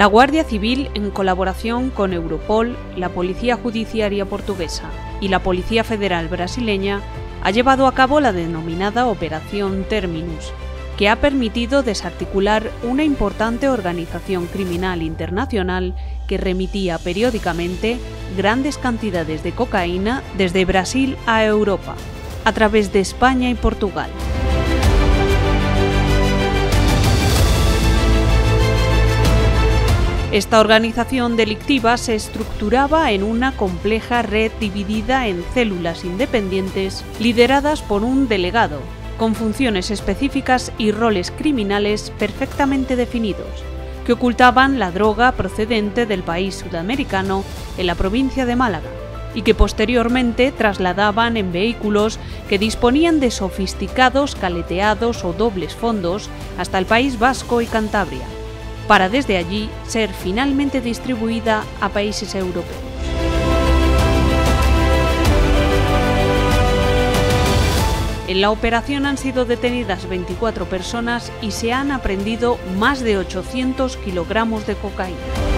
La Guardia Civil, en colaboración con Europol, la Policía Judiciaria Portuguesa y la Policía Federal Brasileña, ha llevado a cabo la denominada Operación Terminus, que ha permitido desarticular una importante organización criminal internacional que remitía periódicamente grandes cantidades de cocaína desde Brasil a Europa, a través de España y Portugal. Esta organización delictiva se estructuraba en una compleja red dividida en células independientes lideradas por un delegado, con funciones específicas y roles criminales perfectamente definidos, que ocultaban la droga procedente del país sudamericano en la provincia de Málaga y que posteriormente trasladaban en vehículos que disponían de sofisticados caleteados o dobles fondos hasta el País Vasco y Cantabria, para desde allí ser finalmente distribuida a países europeos. En la operación han sido detenidas 24 personas y se han aprendido más de 800 kilogramos de cocaína.